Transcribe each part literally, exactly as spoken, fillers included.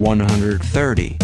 one hundred thirty.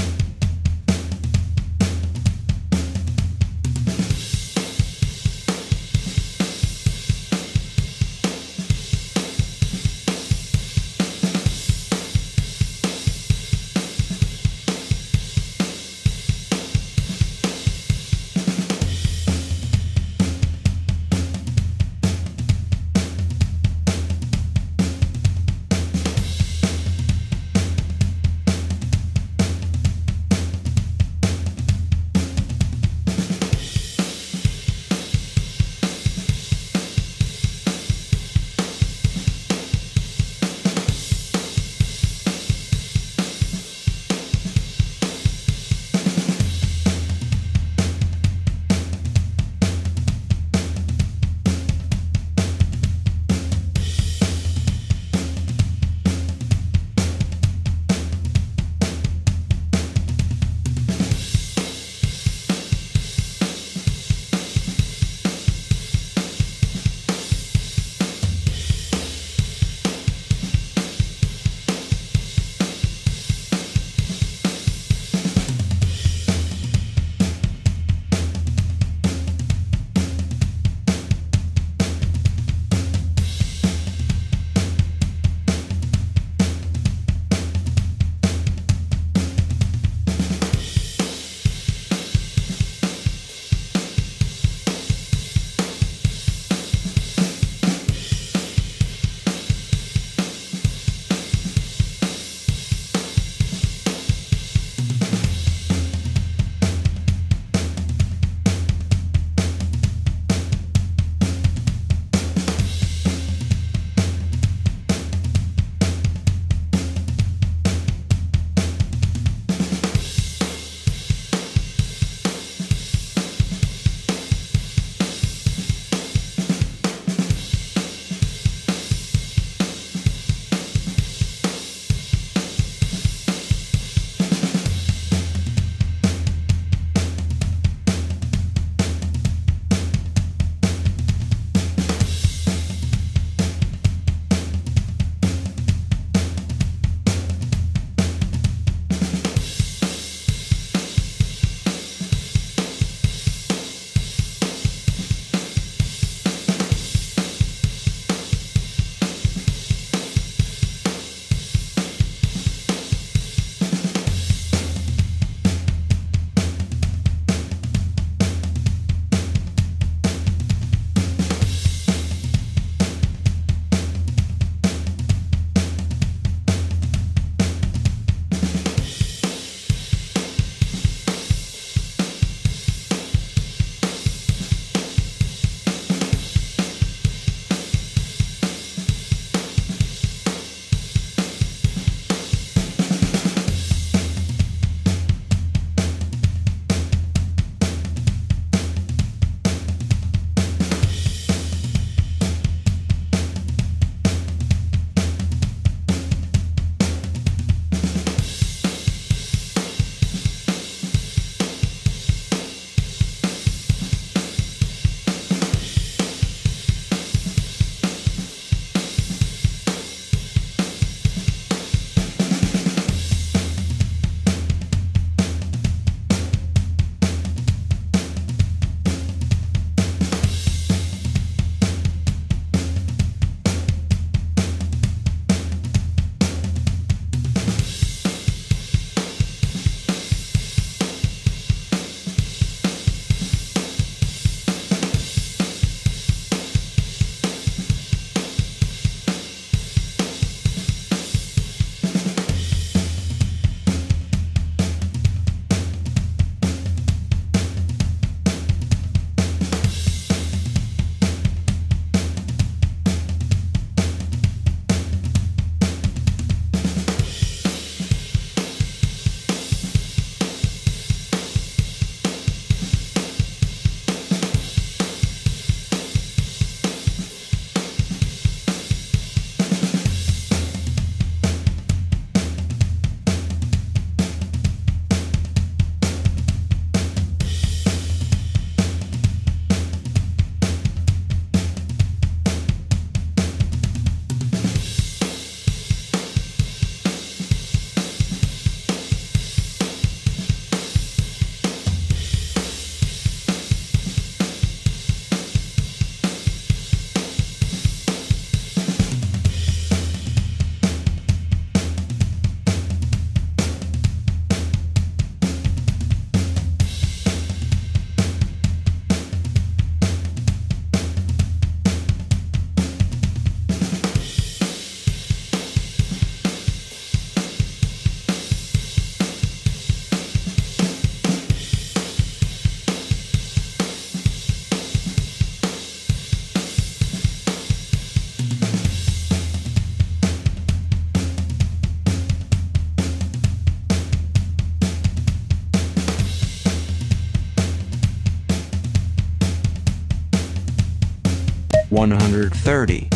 one hundred thirty.